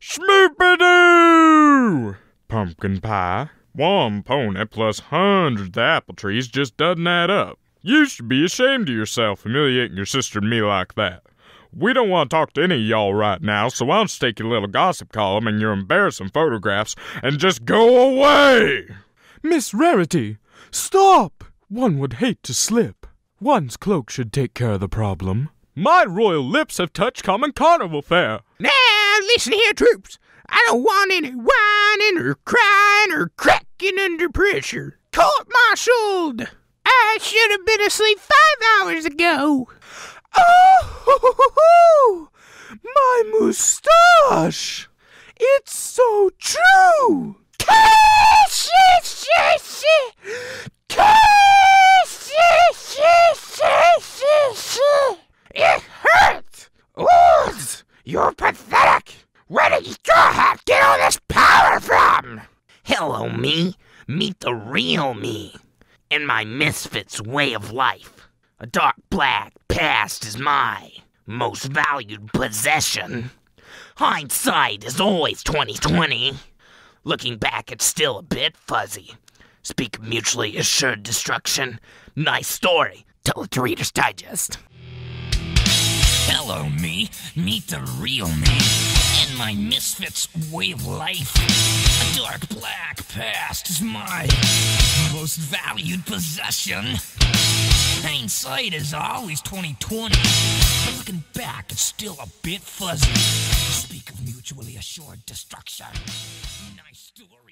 Schmoopidoo! Pumpkin pie. One pony plus hundreds of apple trees just doesn't add up. You should be ashamed of yourself humiliating your sister and me like that. We don't want to talk to any of y'all right now, so I'll just take your little gossip column and your embarrassing photographs and just go away! Miss Rarity, stop! One would hate to slip. One's cloak should take care of the problem. My royal lips have touched common carnival fare. Now listen here, troops. I don't want any whining or crying or cracking under pressure. Court-martialed! I should have been asleep 5 hours ago. Oh, my moustache! It's so true! It hurts! Oz, you're pathetic! Where did you get all this power from? Hello, me. Meet the real me. And my misfits way of life. A dark black past is my most valued possession. Hindsight is always 20/20. Looking back, it's still a bit fuzzy. Speak of mutually assured destruction. Nice story. Tell it to Reader's Digest. Hello, me. Meet the real me. And my misfits way of life. A dark black past is my most valued possession. Hindsight is always 20/20. But looking back, it's still a bit fuzzy. Speak of mutually assured destruction. Nice story.